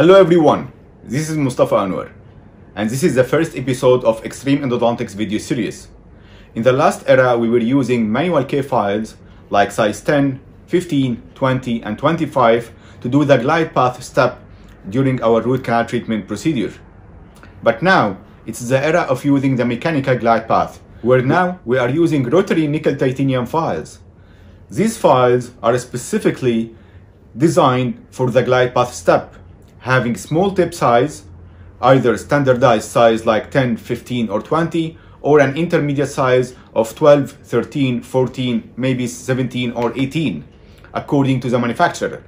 Hello everyone, this is Mostafa Anwar, and this is the first episode of Extreme Endodontics video series. In the last era, we were using manual K files like size 10, 15, 20, and 25 to do the glide path step during our root canal treatment procedure. But now, it's the era of using the mechanical glide path, where now we are using rotary nickel titanium files. These files are specifically designed for the glide path step, having small tip size, either standardized size like 10, 15, or 20, or an intermediate size of 12, 13, 14, maybe 17 or 18, according to the manufacturer.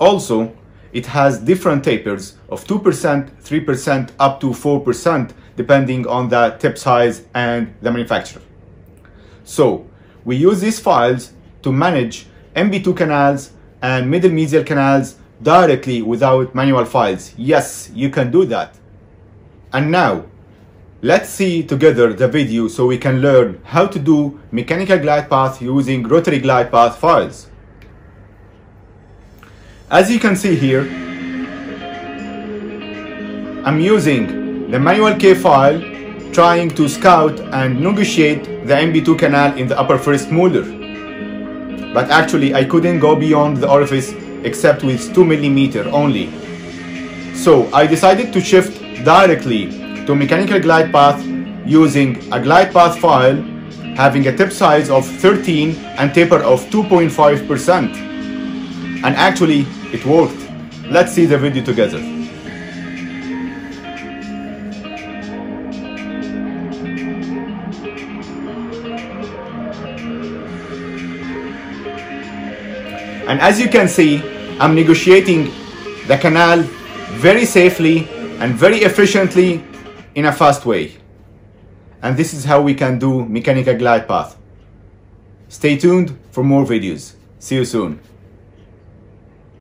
Also, it has different tapers of 2%, 3%, up to 4%, depending on the tip size and the manufacturer. So, we use these files to manage MB2 canals and middle mesial canals directly without manual files. Yes, you can do that. And now, let's see together the video so we can learn how to do mechanical glide path using rotary glide path files. As you can see here, I'm using the manual K file, trying to scout and negotiate the MB2 canal in the upper first molar. But actually, I couldn't go beyond the orifice except with 2 millimeter only. So I decided to shift directly to mechanical glide path using a glide path file having a tip size of 13 and taper of 2.5%. And actually it worked. Let's see the video together. And as you can see, I'm negotiating the canal very safely and very efficiently in a fast way. And this is how we can do mechanical glide path. Stay tuned for more videos. See you soon.